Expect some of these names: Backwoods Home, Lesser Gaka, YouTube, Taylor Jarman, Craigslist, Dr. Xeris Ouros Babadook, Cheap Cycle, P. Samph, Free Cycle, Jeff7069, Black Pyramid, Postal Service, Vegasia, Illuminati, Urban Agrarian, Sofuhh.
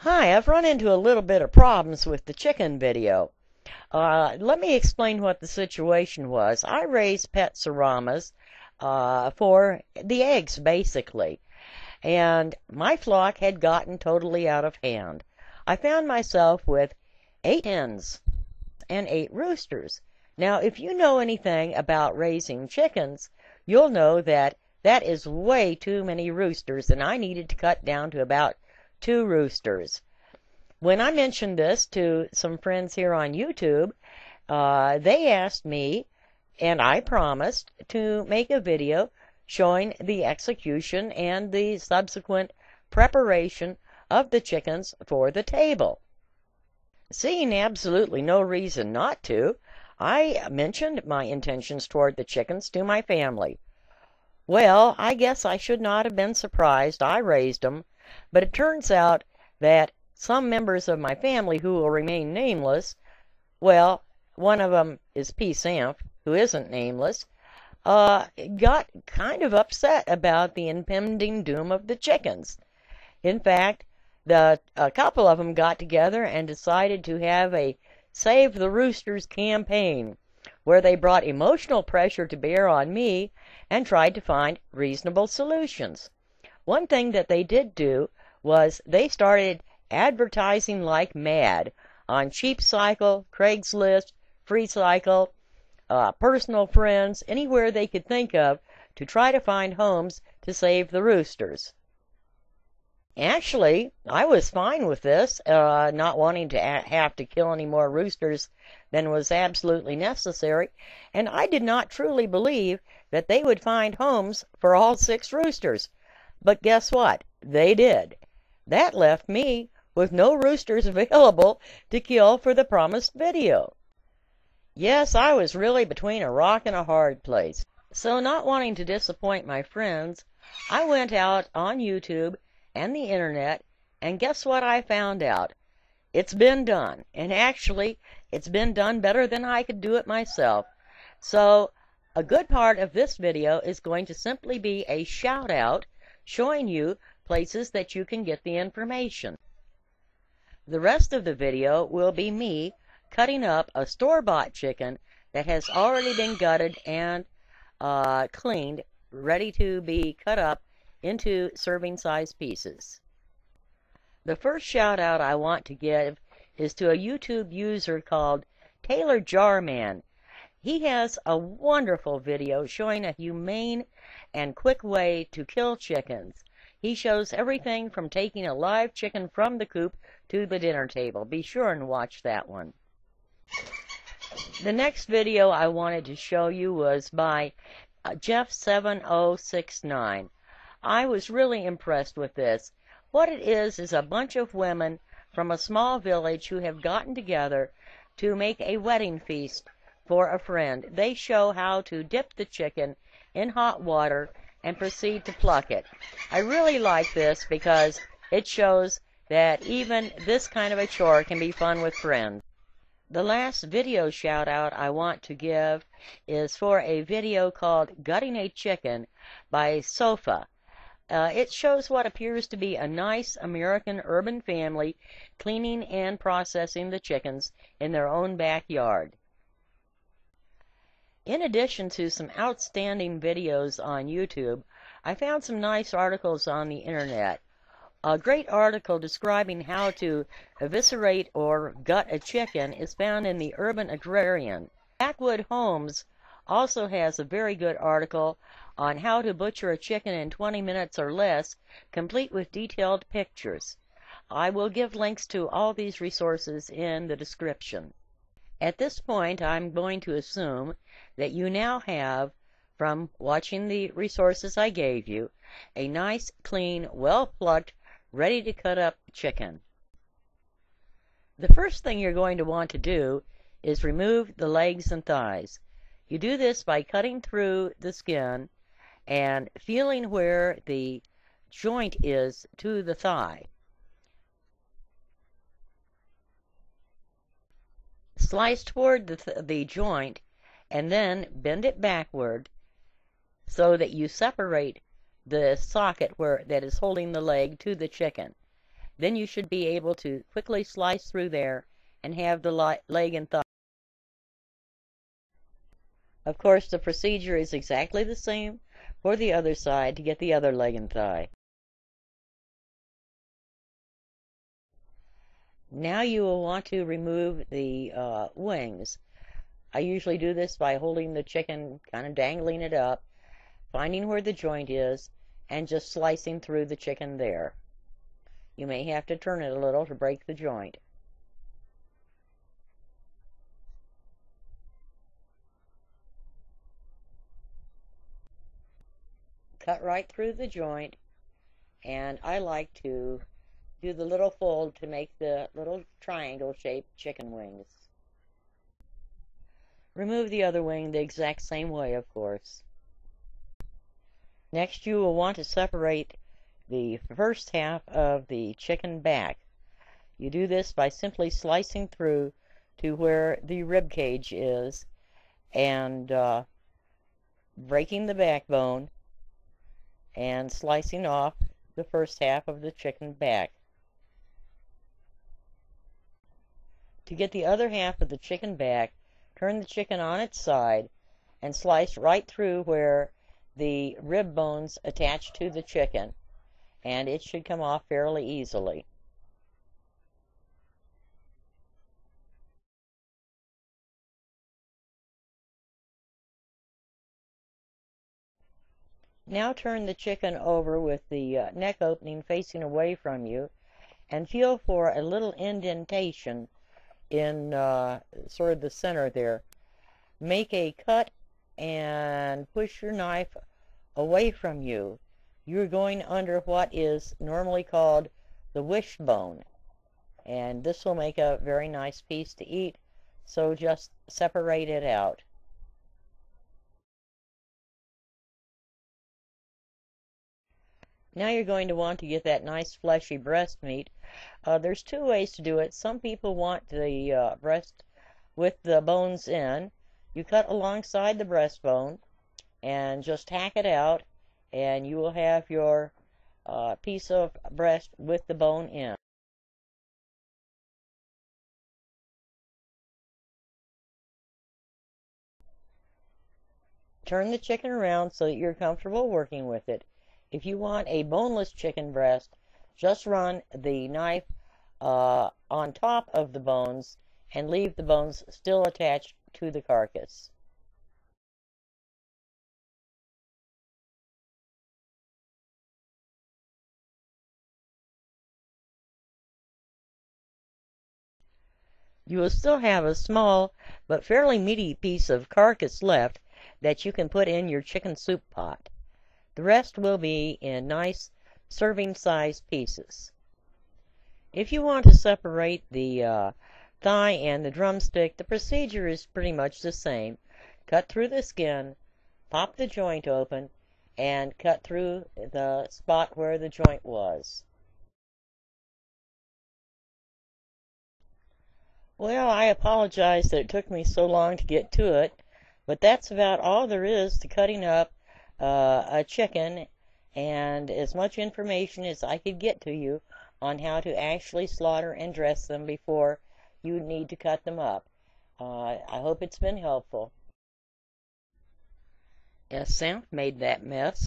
Hi, I've run into a little bit of problems with the chicken video. Let me explain what the situation was. I raised pet serramas for the eggs, basically, and my flock had gotten totally out of hand. I found myself with 8 hens and 8 roosters. Now, if you know anything about raising chickens, you'll know that that is way too many roosters, and I needed to cut down to about 2 roosters. When I mentioned this to some friends here on YouTube, they asked me, and I promised, to make a video showing the execution and the subsequent preparation of the chickens for the table. Seeing absolutely no reason not to, I mentioned my intentions toward the chickens to my family. Well, I guess I should not have been surprised. I raised them, but it turns out that some members of my family who will remain nameless, well, one of them is P. Samph, who isn't nameless, got kind of upset about the impending doom of the chickens. In fact, a couple of them got together and decided to have a Save the Roosters campaign, where they brought emotional pressure to bear on me and tried to find reasonable solutions. One thing that they did do was they started advertising like mad on Cheap Cycle, Craigslist, Free Cycle, personal friends, anywhere they could think of to try to find homes to save the roosters. Actually, I was fine with this, not wanting to have to kill any more roosters than was absolutely necessary, and I did not truly believe that they would find homes for all 6 roosters. But guess what? They did. That left me with no roosters available to kill for the promised video. Yes, I was really between a rock and a hard place. So, not wanting to disappoint my friends, I went out on YouTube and the internet, and guess what I found out? It's been done, and actually, it's been done better than I could do it myself. So, a good part of this video is going to simply be a shout out showing you places that you can get the information. The rest of the video will be me cutting up a store-bought chicken that has already been gutted and cleaned, ready to be cut up into serving size pieces. The first shout out I want to give is to a YouTube user called Taylor Jarman. He has a wonderful video showing a humane and quick way to kill chickens. He shows everything from taking a live chicken from the coop to the dinner table. Be sure and watch that one. The next video I wanted to show you was by Jeff7069. I was really impressed with this. What it is a bunch of women from a small village who have gotten together to make a wedding feast for a friend. They show how to dip the chicken in hot water and proceed to pluck it. I really like this because it shows that even this kind of a chore can be fun with friends. The last video shout out I want to give is for a video called Gutting a Chicken by Sofuhh. It shows what appears to be a nice American urban family cleaning and processing the chickens in their own backyard. In addition to some outstanding videos on YouTube, I found some nice articles on the internet. A great article describing how to eviscerate or gut a chicken is found in the Urban Agrarian. Backwoods Home also has a very good article on how to butcher a chicken in 20 minutes or less, complete with detailed pictures. I will give links to all these resources in the description. At this point, I'm going to assume that you now have, from watching the resources I gave you, a nice, clean, well-plucked, ready-to-cut-up chicken. The first thing you're going to want to do is remove the legs and thighs. You do this by cutting through the skin and feeling where the joint is to the thigh. Slice toward the joint and then bend it backward so that you separate the socket that is holding the leg to the chicken. then you should be able to quickly slice through there and have the leg and thigh. Of course, the procedure is exactly the same for the other side to get the other leg and thigh. Now you will want to remove the wings. I usually do this by holding the chicken, kind of dangling it up, finding where the joint is, and just slicing through the chicken there. You may have to turn it a little to break the joint. Cut right through the joint, and I like to do the little fold to make the little triangle-shaped chicken wings. Remove the other wing the exact same way, of course. Next, you will want to separate the first half of the chicken back. You do this by simply slicing through to where the rib cage is and breaking the backbone and slicing off the first half of the chicken back. To get the other half of the chicken back, turn the chicken on its side and slice right through where the rib bones attach to the chicken, and it should come off fairly easily. Now turn the chicken over with the neck opening facing away from you and feel for a little indentation in sort of the center there. Make a cut and push your knife away from you. You're going under what is normally called the wishbone, and this will make a very nice piece to eat, so just separate it out. Now you're going to want to get that nice fleshy breast meat. There's two ways to do it. Some people want the breast with the bones in. You cut alongside the breastbone and just hack it out, and you will have your piece of breast with the bone in. Turn the chicken around so that you're comfortable working with it. If you want a boneless chicken breast, just run the knife on top of the bones and leave the bones still attached to the carcass. You will still have a small but fairly meaty piece of carcass left that you can put in your chicken soup pot. The rest will be in nice serving-size pieces. If you want to separate the thigh and the drumstick, the procedure is pretty much the same. Cut through the skin, pop the joint open, and cut through the spot where the joint was. Well, I apologize that it took me so long to get to it, but that's about all there is to cutting up a chicken, and as much information as I could get to you on how to actually slaughter and dress them before you need to cut them up. I hope it's been helpful. Yes, Samph made that mess.